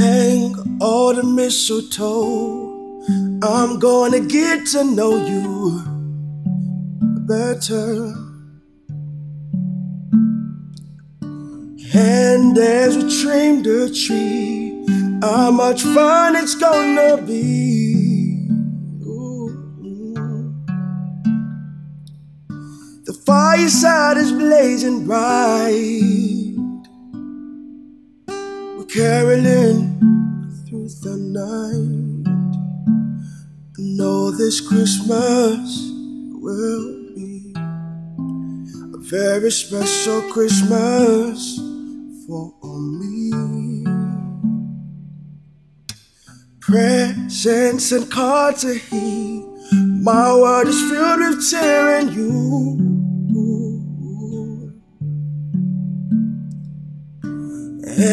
hang all the mistletoe. I'm gonna get to know you better. And as we trim the tree, how much fun it's gonna be. Ooh. The fireside is blazing bright, we're caroling through the night. I know this Christmas will be a very special Christmas for me. Presents and cards to heed, my world is filled with tear and you.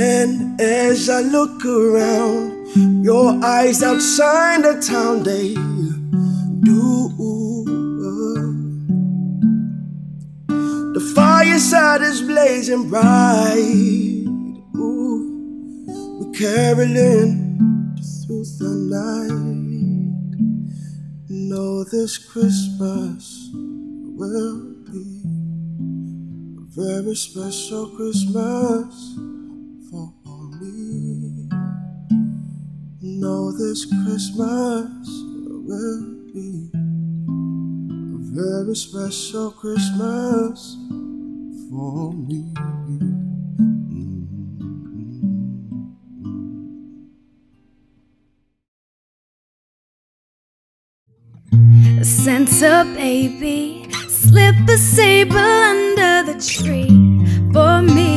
And as I look around, your eyes outside the town, they do. The fireside is blazing bright, caroling through the night. Know this Christmas will be a very special Christmas for me. Know this Christmas will be a very special Christmas for me. Santa baby, slip a sable under the tree for me.